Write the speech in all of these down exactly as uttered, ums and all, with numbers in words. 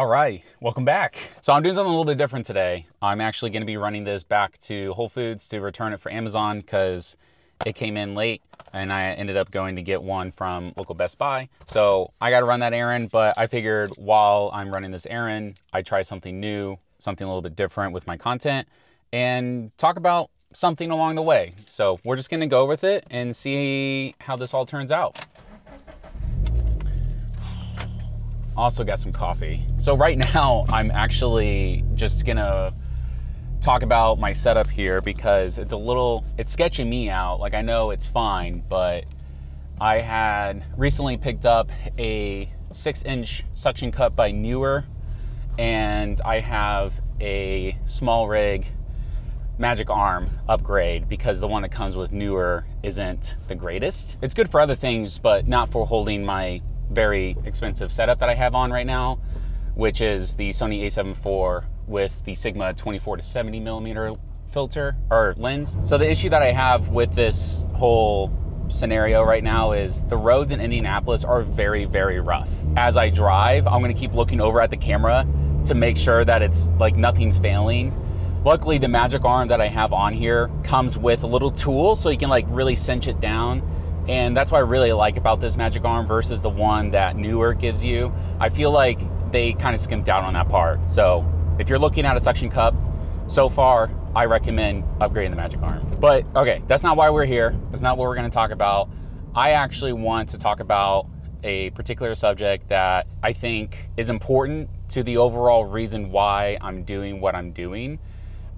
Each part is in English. All right, welcome back. So I'm doing something a little bit different today. I'm actually gonna be running this back to Whole Foods to return it for Amazon because it came in late and I ended up going to get one from local Best Buy. So I gotta run that errand, but I figured while I'm running this errand, I try something new, something a little bit different with my content and talk about something along the way. So we're just gonna go with it and see how this all turns out. Also got some coffee. So right now I'm actually just gonna talk about my setup here because it's a little, it's sketching me out. Like I know it's fine, but I had recently picked up a six inch suction cup by Newer and I have a small rig Magic Arm upgrade because the one that comes with Newer isn't the greatest. It's good for other things, but not for holding my very expensive setup that I have on right now, which is the Sony A seven four with the Sigma twenty-four to seventy millimeter filter or lens. So the issue that I have with this whole scenario right now is the roads in Indianapolis are very, very rough. As I drive, I'm gonna keep looking over at the camera to make sure that it's like nothing's failing. Luckily, the Magic Arm that I have on here comes with a little tool so you can like really cinch it down. And that's what I really like about this Magic Arm versus the one that Newer gives you. I feel like they kind of skimped out on that part. So if you're looking at a suction cup, so far, I recommend upgrading the Magic Arm. But okay, that's not why we're here. That's not what we're gonna talk about. I actually want to talk about a particular subject that I think is important to the overall reason why I'm doing what I'm doing.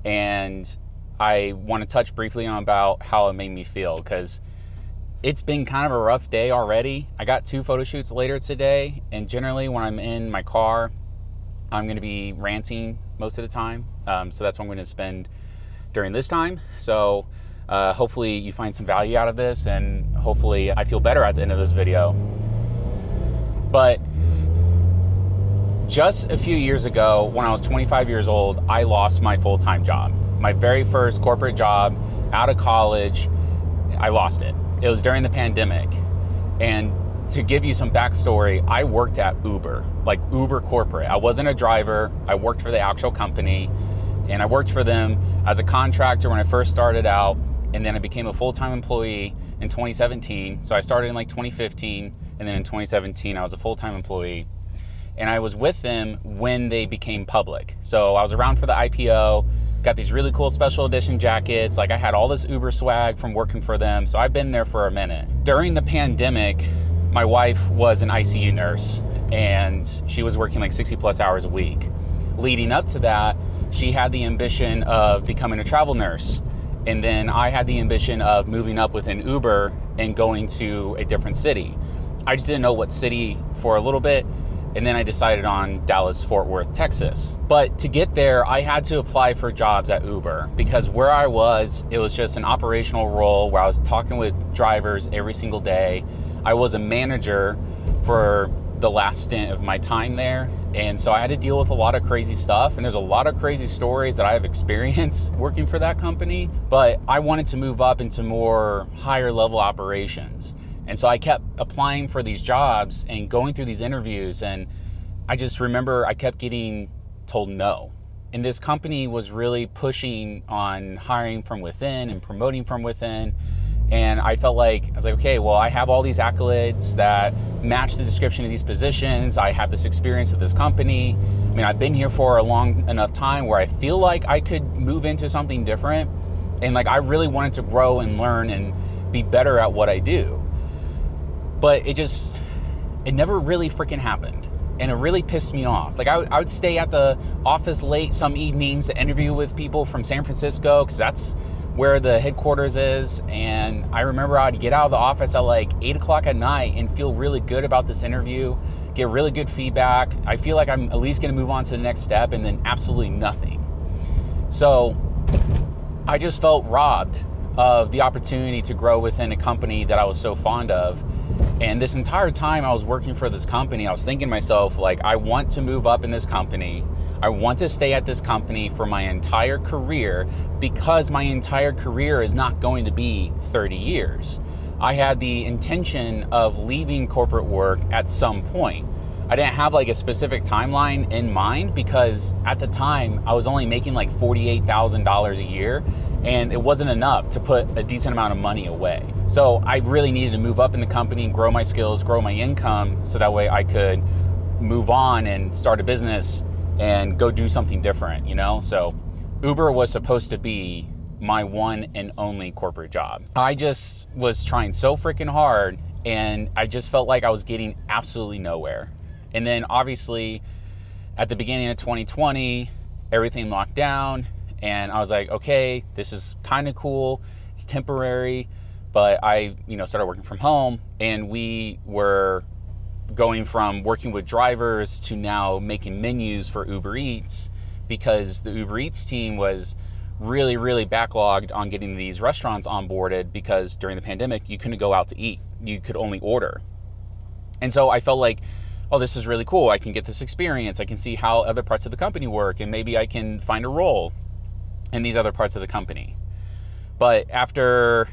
And I wanna touch briefly on about how it made me feel because it's been kind of a rough day already. I got two photo shoots later today, and generally when I'm in my car, I'm gonna be ranting most of the time. Um, so that's what I'm gonna spend during this time. So uh, hopefully you find some value out of this, and hopefully I feel better at the end of this video. But just a few years ago, when I was twenty-five years old, I lost my full-time job. My very first corporate job out of college, I lost it. It was during the pandemic. And to give you some backstory, I worked at Uber, like Uber corporate. I wasn't a driver. I worked for the actual company and I worked for them as a contractor when I first started out. And then I became a full-time employee in twenty seventeen. So I started in like twenty fifteen. And then in twenty seventeen, I was a full-time employee and I was with them when they became public. So I was around for the I P O. Got these really cool special edition jackets. Like I had all this Uber swag from working for them. So I've been there for a minute. During the pandemic, my wife was an I C U nurse and she was working like sixty plus hours a week. Leading up to that, she had the ambition of becoming a travel nurse. And then I had the ambition of moving up within Uber and going to a different city. I just didn't know what city for a little bit. And then I decided on Dallas, Fort Worth, Texas. But to get there, I had to apply for jobs at Uber because where I was, it was just an operational role where I was talking with drivers every single day. I was a manager for the last stint of my time there. And so I had to deal with a lot of crazy stuff. And there's a lot of crazy stories that I have experienced working for that company, but I wanted to move up into more higher level operations. And so I kept applying for these jobs and going through these interviews. And I just remember I kept getting told no. And this company was really pushing on hiring from within and promoting from within. And I felt like, I was like, okay, well, I have all these accolades that match the description of these positions. I have this experience with this company. I mean, I've been here for a long enough time where I feel like I could move into something different. And like, I really wanted to grow and learn and be better at what I do. But it just, it never really freaking happened. And it really pissed me off. Like I, I would stay at the office late some evenings to interview with people from San Francisco, cause that's where the headquarters is. And I remember I'd get out of the office at like eight o'clock at night and feel really good about this interview, get really good feedback. I feel like I'm at least gonna move on to the next step and then absolutely nothing. So I just felt robbed of the opportunity to grow within a company that I was so fond of. And this entire time I was working for this company, I was thinking to myself, like, I want to move up in this company. I want to stay at this company for my entire career because my entire career is not going to be thirty years. I had the intention of leaving corporate work at some point. I didn't have like a specific timeline in mind because at the time I was only making like forty-eight thousand dollars a year, and it wasn't enough to put a decent amount of money away. So I really needed to move up in the company and grow my skills, grow my income, so that way I could move on and start a business and go do something different, you know? So Uber was supposed to be my one and only corporate job. I just was trying so freaking hard, and I just felt like I was getting absolutely nowhere. And then obviously at the beginning of twenty twenty, everything locked down, and I was like, okay, this is kind of cool, it's temporary, but I, you know, started working from home, and we were going from working with drivers to now making menus for Uber Eats, because the Uber Eats team was really, really backlogged on getting these restaurants onboarded, because during the pandemic, you couldn't go out to eat, you could only order. And so I felt like, oh, this is really cool, I can get this experience, I can see how other parts of the company work, and maybe I can find a role in these other parts of the company. But after,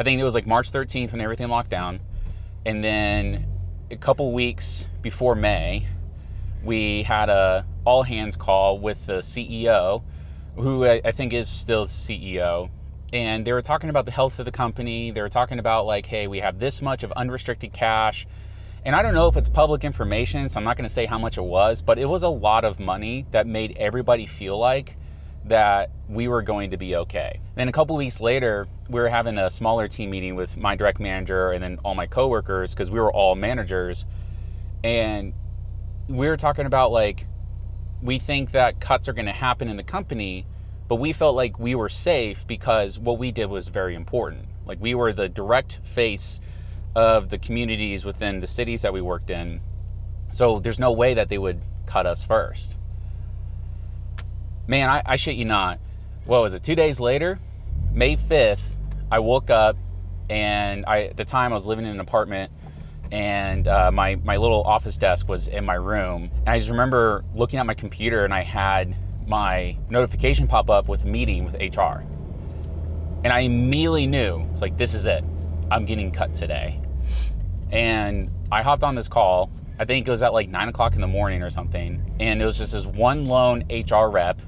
I think it was like March thirteenth when everything locked down, and then a couple weeks before May, we had a all hands call with the C E O, who I think is still C E O, and they were talking about the health of the company. They were talking about like, hey, we have this much of unrestricted cash. And I don't know if it's public information, so I'm not gonna say how much it was, but it was a lot of money that made everybody feel like that we were going to be okay. And then a couple weeks later, we were having a smaller team meeting with my direct manager and then all my coworkers, because we were all managers. And we were talking about like, we think that cuts are gonna happen in the company, but we felt like we were safe because what we did was very important. Like, we were the direct face of the communities within the cities that we worked in. So there's no way that they would cut us first. Man, I, I shit you not. What was it, two days later? May fifth, I woke up, and I, at the time I was living in an apartment, and uh, my, my little office desk was in my room. And I just remember looking at my computer, and I had my notification pop up with a meeting with H R. And I immediately knew, it's like, this is it. I'm getting cut today. And I hopped on this call. I think it was at like nine o'clock in the morning or something. And it was just this one lone H R rep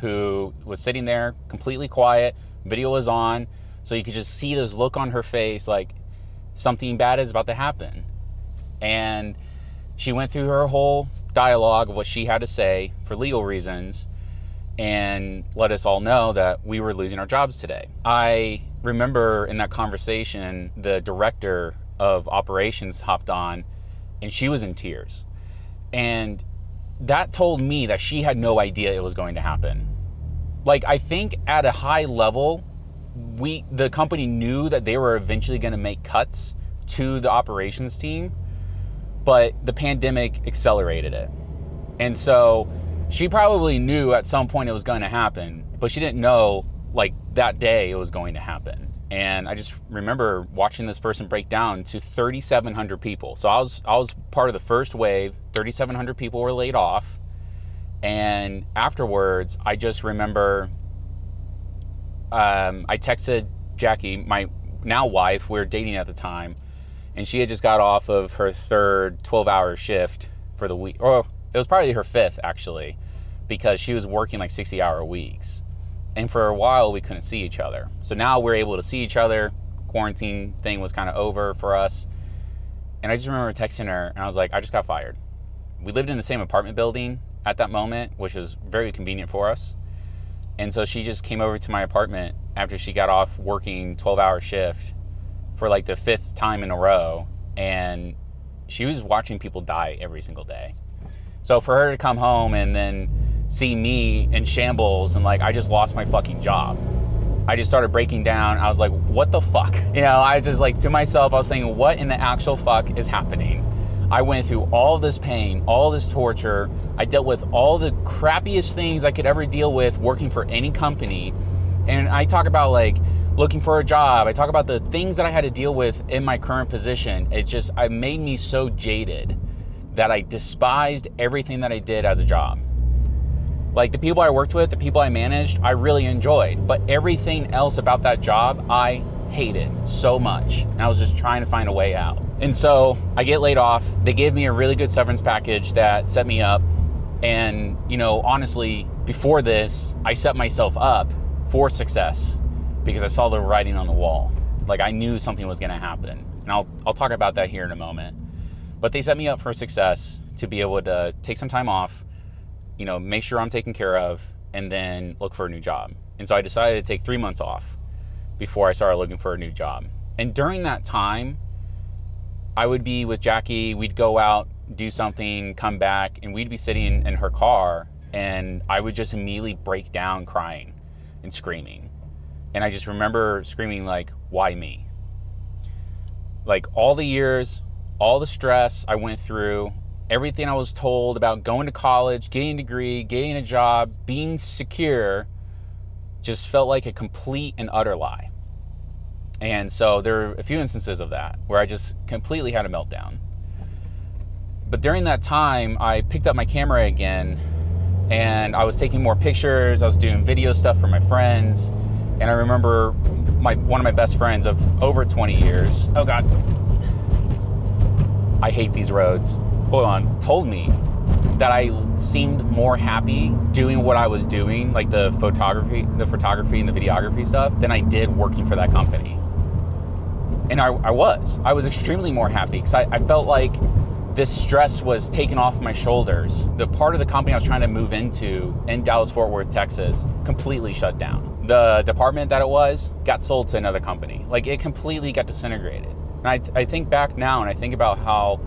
who was sitting there completely quiet, video was on. So you could just see this look on her face, like something bad is about to happen. And she went through her whole dialogue of what she had to say for legal reasons and let us all know that we were losing our jobs today. I remember in that conversation, the director of operations hopped on, and she was in tears. And that told me that she had no idea it was going to happen. Like, I think at a high level, we the company knew that they were eventually gonna make cuts to the operations team, but the pandemic accelerated it. And so she probably knew at some point it was gonna happen, but she didn't know like that day it was going to happen. And I just remember watching this person break down to thirty-seven hundred people. So I was, I was part of the first wave, thirty-seven hundred people were laid off. And afterwards, I just remember um, I texted Jackie, my now wife, we were dating at the time, and she had just got off of her third twelve hour shift for the week, or it was probably her fifth actually, because she was working like sixty hour weeks. And for a while, we couldn't see each other. So now we're able to see each other. Quarantine thing was kind of over for us. And I just remember texting her, and I was like, I just got fired. We lived in the same apartment building at that moment, which was very convenient for us. And so she just came over to my apartment after she got off working twelve hour shift for like the fifth time in a row. And she was watching people die every single day. So for her to come home and then see me in shambles and like, I just lost my fucking job. I just started breaking down. I was like, what the fuck? You know, I was just like to myself, I was thinking, what in the actual fuck is happening? I went through all this pain, all this torture. I dealt with all the crappiest things I could ever deal with working for any company. And I talk about like looking for a job. I talk about the things that I had to deal with in my current position. It just, it made me so jaded that I despised everything that I did as a job. Like the people I worked with, the people I managed, I really enjoyed, but everything else about that job I hate it so much. And I was just trying to find a way out. And so I get laid off. They gave me a really good severance package that set me up. And, you know, honestly, before this, I set myself up for success because I saw the writing on the wall. Like, I knew something was going to happen. And I'll, I'll talk about that here in a moment. But they set me up for success to be able to take some time off, you know, make sure I'm taken care of, and then look for a new job. And so I decided to take three months off before I started looking for a new job. And during that time, I would be with Jackie. We'd go out, do something, come back, and we'd be sitting in her car, and I would just immediately break down crying and screaming. And I just remember screaming, like, why me? Like, all the years, all the stress I went through, everything I was told about going to college, getting a degree, getting a job, being secure, just felt like a complete and utter lie. And so there were a few instances of that where I just completely had a meltdown. But during that time, I picked up my camera again, and I was taking more pictures. I was doing video stuff for my friends. And I remember my one of my best friends of over twenty years, oh God, I hate these roads, hold on, told me that I seemed more happy doing what I was doing, like the photography, the photography and the videography stuff, than I did working for that company. And I, I was, I was extremely more happy because I, I felt like this stress was taken off my shoulders. The part of the company I was trying to move into in Dallas, Fort Worth, Texas, completely shut down. The department that it was got sold to another company. Like, it completely got disintegrated. And I, I think back now and I think about how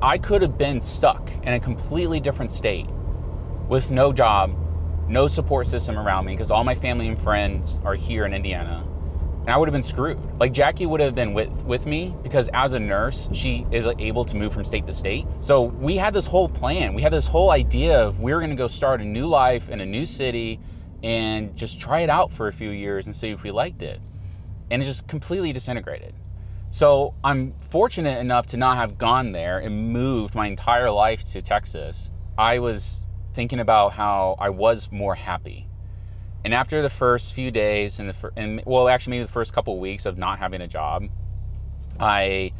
I could have been stuck in a completely different state with no job, no support system around me, because all my family and friends are here in Indiana. And I would have been screwed. Like, Jackie would have been with, with me, because as a nurse, she is able to move from state to state. So we had this whole plan. We had this whole idea of we were gonna go start a new life in a new city and just try it out for a few years and see if we liked it. And it just completely disintegrated. So I'm fortunate enough to not have gone there and moved my entire life to Texas. I was thinking about how I was more happy. And after the first few days, and, the, and well, actually maybe the first couple of weeks of not having a job, I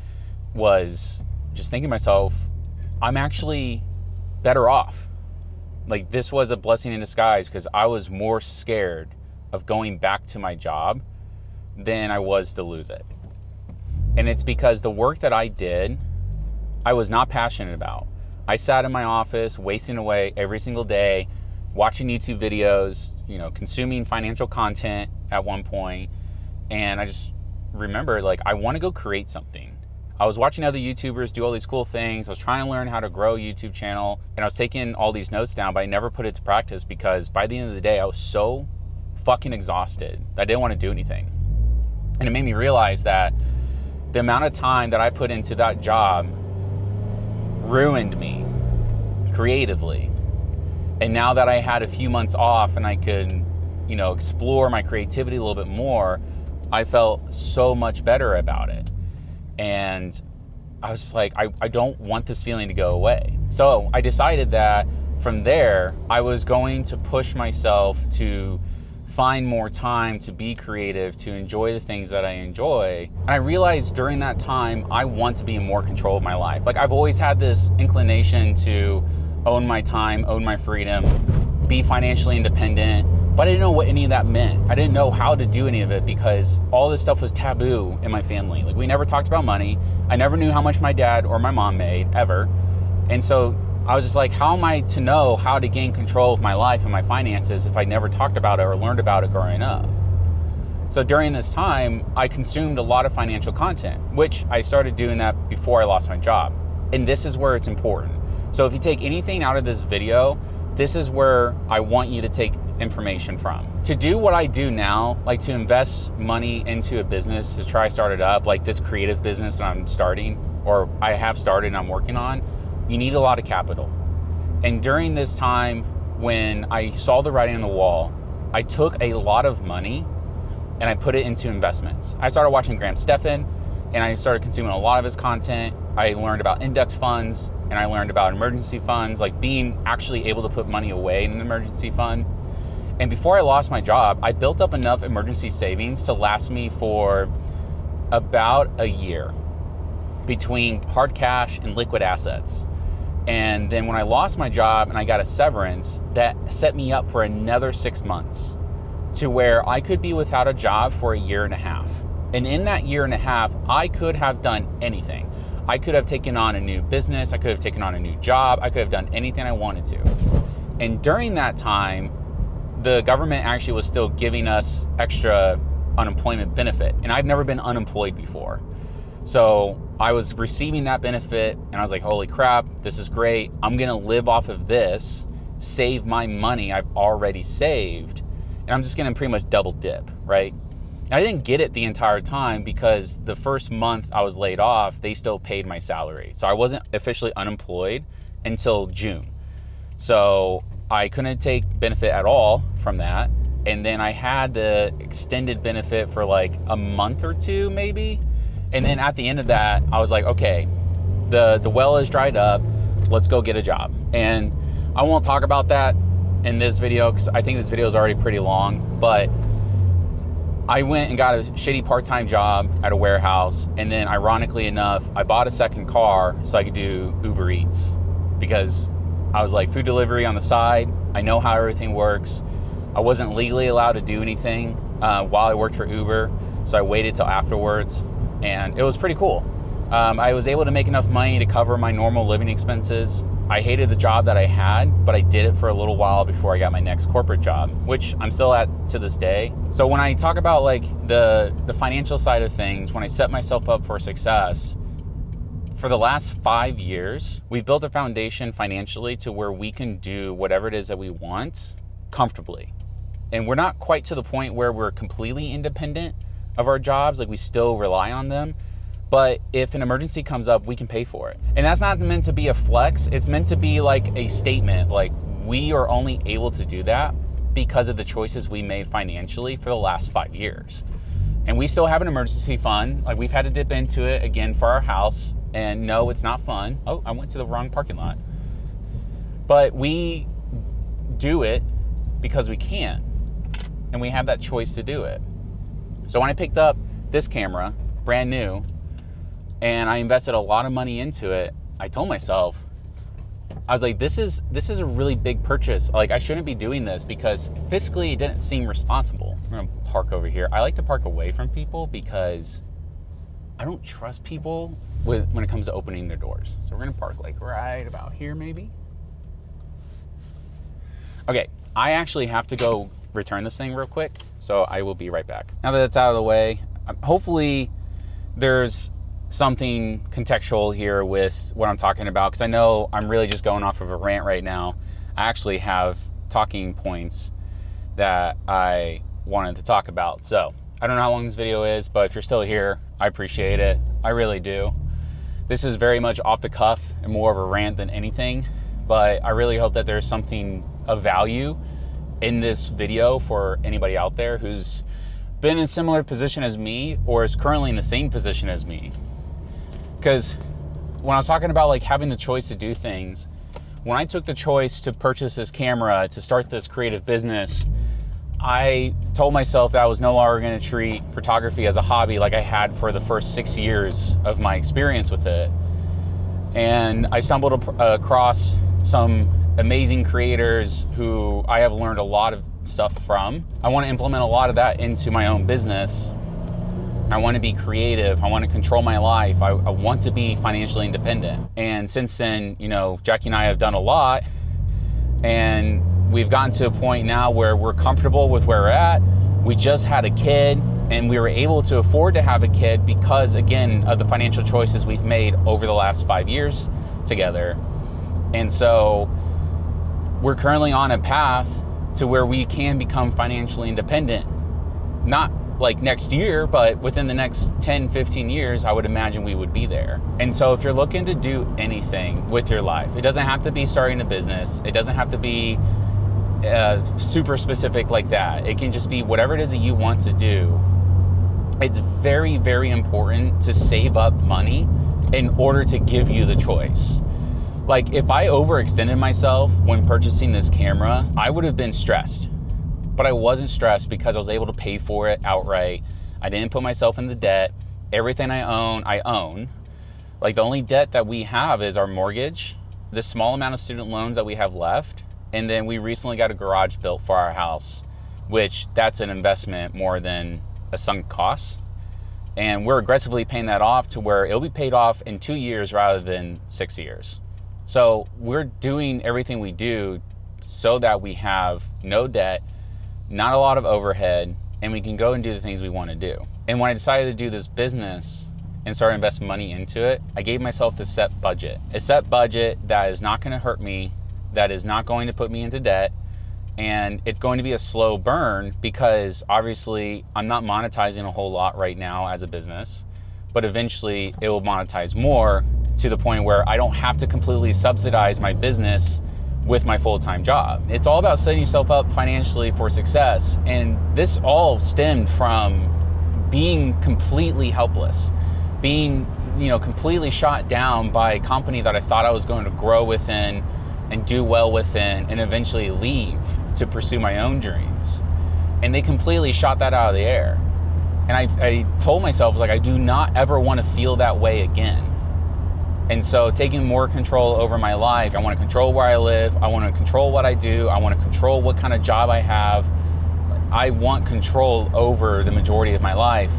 was just thinking to myself, I'm actually better off. Like, this was a blessing in disguise, because I was more scared of going back to my job than I was to lose it. And it's because the work that I did, I was not passionate about. I sat in my office, wasting away every single day, watching YouTube videos, you know, consuming financial content at one point. And I just remember, like, I want to go create something. I was watching other YouTubers do all these cool things. I was trying to learn how to grow a YouTube channel, and I was taking all these notes down, but I never put it to practice because by the end of the day, I was so fucking exhausted that I didn't want to do anything. And it made me realize that the amount of time that I put into that job ruined me creatively. And now that I had a few months off and I could, you know, explore my creativity a little bit more, I felt so much better about it. And I was just like, I, I don't want this feeling to go away. So I decided that from there, I was going to push myself to find more time to be creative, to enjoy the things that I enjoy. And I realized during that time, I want to be in more control of my life. Like, I've always had this inclination to own my time, own my freedom, be financially independent, but I didn't know what any of that meant. I didn't know how to do any of it because all this stuff was taboo in my family. Like, we never talked about money. I never knew how much my dad or my mom made, ever. And so I was just like, how am I to know how to gain control of my life and my finances if I never talked about it or learned about it growing up? So during this time, I consumed a lot of financial content, which I started doing that before I lost my job. And this is where it's important. So if you take anything out of this video, this is where I want you to take information from. To do what I do now, like to invest money into a business to try start it up, like this creative business that I'm starting, or I have started and I'm working on, you need a lot of capital. And during this time, when I saw the writing on the wall, I took a lot of money and I put it into investments. I started watching Graham Stephan, and I started consuming a lot of his content. I learned about index funds, and I learned about emergency funds, like being actually able to put money away in an emergency fund. And before I lost my job, I built up enough emergency savings to last me for about a year between hard cash and liquid assets. And then when I lost my job and I got a severance, that set me up for another six months to where I could be without a job for a year and a half. And in that year and a half, I could have done anything. I could have taken on a new business. I could have taken on a new job. I could have done anything I wanted to. And during that time, the government actually was still giving us extra unemployment benefit. And I've never been unemployed before. So I was receiving that benefit and I was like, holy crap, this is great. I'm gonna live off of this, save my money I've already saved, and I'm just gonna pretty much double dip, right? And I didn't get it the entire time because the first month I was laid off, they still paid my salary. So I wasn't officially unemployed until June. So I couldn't take benefit at all from that. And then I had the extended benefit for like a month or two maybe. And then at the end of that, I was like, okay, the, the well is dried up, let's go get a job. And I won't talk about that in this video because I think this video is already pretty long, but I went and got a shitty part-time job at a warehouse. And then ironically enough, I bought a second car so I could do Uber Eats because I was like, food delivery on the side, I know how everything works. I wasn't legally allowed to do anything uh, while I worked for Uber. So I waited till afterwards. And it was pretty cool. Um, I was able to make enough money to cover my normal living expenses. I hated the job that I had, but I did it for a little while before I got my next corporate job, which I'm still at to this day. So when I talk about like the, the financial side of things, when I set myself up for success, for the last five years, we've built a foundation financially to where we can do whatever it is that we want comfortably. And we're not quite to the point where we're completely independent of our jobs, like we still rely on them, but if an emergency comes up, we can pay for it. And that's not meant to be a flex, it's meant to be like a statement, like we are only able to do that because of the choices we made financially for the last five years. And we still have an emergency fund, like we've had to dip into it again for our house, and no, it's not fun. Oh, I went to the wrong parking lot. But we do it because we can, and we have that choice to do it. So when I picked up this camera, brand new, and I invested a lot of money into it, I told myself, I was like, this is this is a really big purchase. Like, I shouldn't be doing this because fiscally it didn't seem responsible. I'm gonna park over here. I like to park away from people because I don't trust people with, when it comes to opening their doors. So we're gonna park like right about here maybe. Okay, I actually have to go return this thing real quick. So I will be right back. Now that that's out of the way, hopefully there's something contextual here with what I'm talking about, because I know I'm really just going off of a rant right now. I actually have talking points that I wanted to talk about. So I don't know how long this video is, but if you're still here, I appreciate it. I really do. This is very much off the cuff and more of a rant than anything, but I really hope that there's something of value in this video for anybody out there who's been in a similar position as me or is currently in the same position as me. Because when I was talking about like having the choice to do things, when I took the choice to purchase this camera, to start this creative business, I told myself that I was no longer gonna treat photography as a hobby like I had for the first six years of my experience with it. And I stumbled across some amazing creators who I have learned a lot of stuff from. I want to implement a lot of that into my own business. I want to be creative. I want to control my life. I, I want to be financially independent. And since then, you know, Jackie and I have done a lot, and we've gotten to a point now where we're comfortable with where we're at. We just had a kid, and we were able to afford to have a kid because, again, of the financial choices we've made over the last five years together. And so we're currently on a path to where we can become financially independent. Not like next year, but within the next ten, fifteen years, I would imagine we would be there. And so if you're looking to do anything with your life, it doesn't have to be starting a business. It doesn't have to be uh, super specific like that. It can just be whatever it is that you want to do. It's very, very important to save up money in order to give you the choice. Like, if I overextended myself when purchasing this camera, I would have been stressed. but I wasn't stressed because I was able to pay for it outright. I didn't put myself in the debt. Everything I own, I own. Like, the only debt that we have is our mortgage, the small amount of student loans that we have left, and then we recently got a garage built for our house, which that's an investment more than a sunk cost. And we're aggressively paying that off to where it'll be paid off in two years rather than six years. So we're doing everything we do so that we have no debt, not a lot of overhead, and we can go and do the things we want to do. And when I decided to do this business and start investing money into it, I gave myself this set budget. A set budget that is not going to hurt me, that is not going to put me into debt, and it's going to be a slow burn because obviously I'm not monetizing a whole lot right now as a business, but eventually it will monetize more to the point where I don't have to completely subsidize my business with my full-time job. It's all about setting yourself up financially for success. And this all stemmed from being completely helpless, being, you know, completely shot down by a company that I thought I was going to grow within and do well within and eventually leave to pursue my own dreams. And they completely shot that out of the air. And I, I told myself, like, I do not ever want to feel that way again. And so taking more control over my life, I want to control where I live, I want to control what I do, I want to control what kind of job I have. I want control over the majority of my life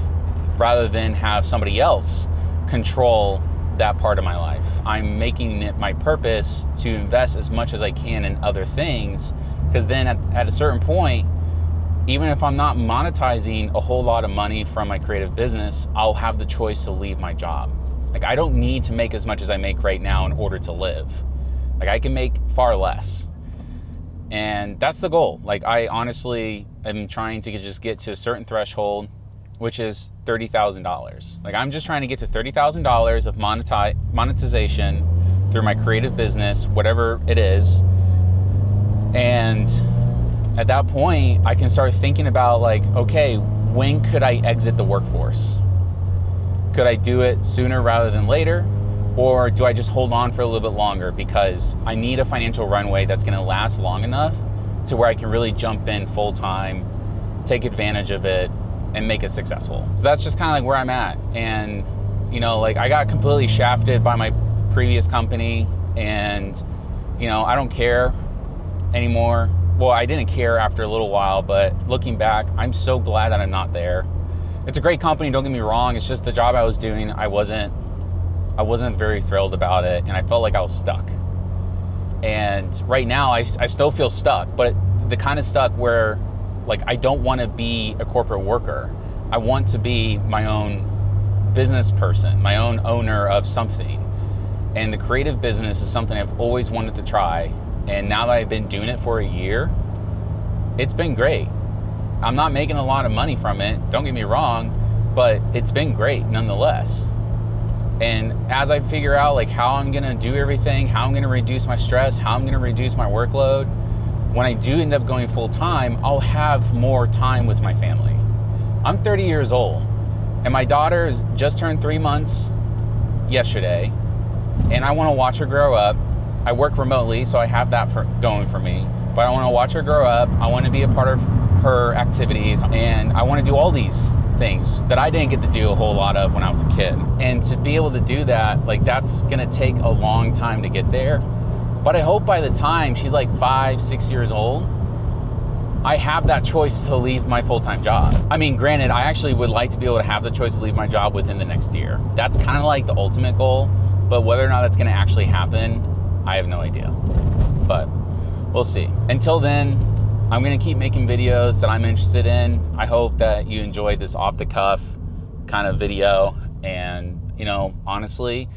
rather than have somebody else control that part of my life. I'm making it my purpose to invest as much as I can in other things, because then at, at a certain point, even if I'm not monetizing a whole lot of money from my creative business, I'll have the choice to leave my job. Like, I don't need to make as much as I make right now in order to live. Like, I can make far less. And that's the goal. Like, I honestly am trying to just get to a certain threshold, which is thirty thousand dollars. Like, I'm just trying to get to thirty thousand dollars of monetize, monetization through my creative business, whatever it is. And at that point, I can start thinking about, like, okay, when could I exit the workforce? Could I do it sooner rather than later? Or do I just hold on for a little bit longer? Because I need a financial runway that's gonna last long enough to where I can really jump in full time, take advantage of it, and make it successful. So that's just kind of like where I'm at. And, you know, like, I got completely shafted by my previous company, and, you know, I don't care anymore. Well, I didn't care after a little while, but looking back, I'm so glad that I'm not there. It's a great company, don't get me wrong. It's just the job I was doing, I wasn't, I wasn't very thrilled about it, and I felt like I was stuck. And right now, I, I still feel stuck, but the kind of stuck where, like, I don't want to be a corporate worker. I want to be my own business person, my own owner of something. And the creative business is something I've always wanted to try. And now that I've been doing it for a year, it's been great. I'm not making a lot of money from it, don't get me wrong, but it's been great nonetheless. And as I figure out, like, how I'm gonna do everything, how I'm gonna reduce my stress, how I'm gonna reduce my workload, when I do end up going full time, I'll have more time with my family. I'm thirty years old, and my daughter just turned three months yesterday, and I want to watch her grow up. I work remotely, so I have that for, going for me, but I want to watch her grow up. I want to be a part of her activities, and I want to do all these things that I didn't get to do a whole lot of when I was a kid. And to be able to do that, like, that's gonna take a long time to get there. But I hope by the time she's like five, six years old, I have that choice to leave my full-time job. I mean, granted, I actually would like to be able to have the choice to leave my job within the next year. That's kind of like the ultimate goal, but whether or not that's gonna actually happen, I have no idea, but we'll see. Until then, I'm gonna keep making videos that I'm interested in. I hope that you enjoyed this off-the-cuff kind of video. And, you know, honestly,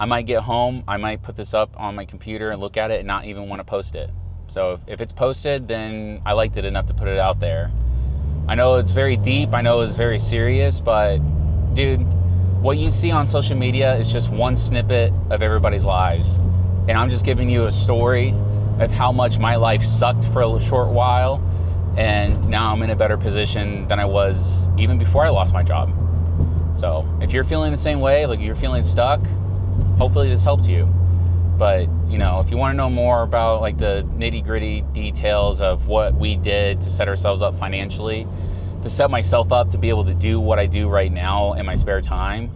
I might get home, I might put this up on my computer and look at it and not even want to post it. So if, if it's posted, then I liked it enough to put it out there. I know it's very deep, I know it's very serious, but dude, what you see on social media is just one snippet of everybody's lives. And I'm just giving you a story of how much my life sucked for a short while, and now I'm in a better position than I was even before I lost my job. So if you're feeling the same way, like, you're feeling stuck, hopefully this helped you. But, you know, if you want to know more about like the nitty gritty details of what we did to set ourselves up financially, to set myself up to be able to do what I do right now in my spare time,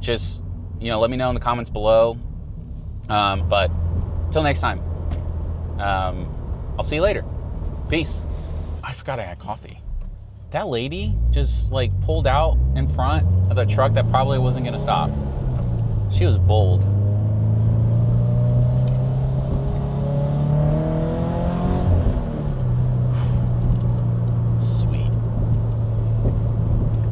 just, you know, let me know in the comments below. Um, but till next time, um, I'll see you later. Peace. I forgot I had coffee. That lady just like pulled out in front of the truck that probably wasn't going to stop. She was bold.